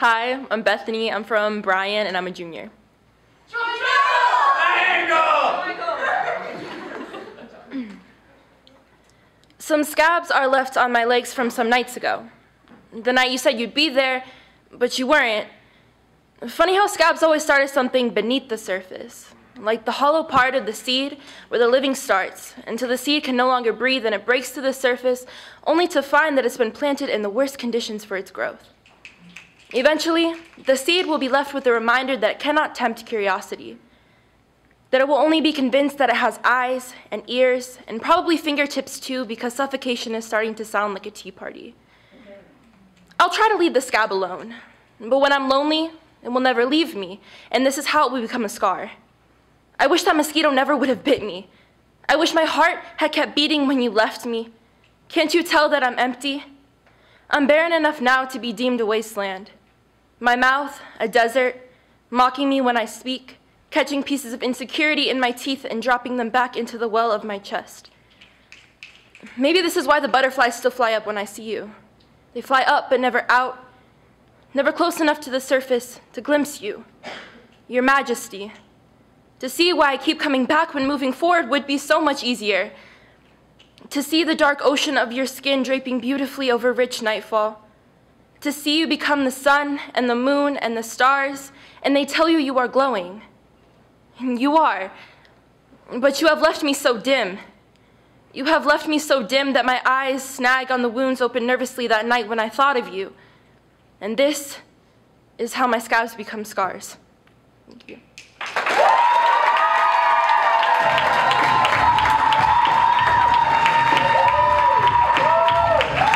Hi, I'm Bethany. I'm from Bryan, and I'm a junior. Some scabs are left on my legs from some nights ago. The night you said you'd be there, but you weren't. Funny how scabs always start as something beneath the surface, like the hollow part of the seed where the living starts, until the seed can no longer breathe and it breaks to the surface, only to find that it's been planted in the worst conditions for its growth. Eventually, the seed will be left with the reminder that it cannot tempt curiosity, that it will only be convinced that it has eyes and ears and probably fingertips too, because suffocation is starting to sound like a tea party. I'll try to leave the scab alone, but when I'm lonely, it will never leave me, and this is how it will become a scar. I wish that mosquito never would have bit me. I wish my heart had kept beating when you left me. Can't you tell that I'm empty? I'm barren enough now to be deemed a wasteland. My mouth, a desert, mocking me when I speak, catching pieces of insecurity in my teeth and dropping them back into the well of my chest. Maybe this is why the butterflies still fly up when I see you. They fly up but never out, never close enough to the surface to glimpse you, your majesty, to see why I keep coming back when moving forward would be so much easier, to see the dark ocean of your skin draping beautifully over rich nightfall, to see you become the sun and the moon and the stars, and they tell you you are glowing. You are, but you have left me so dim. You have left me so dim that my eyes snag on the wounds open nervously that night when I thought of you. And this is how my scabs become scars. Thank you.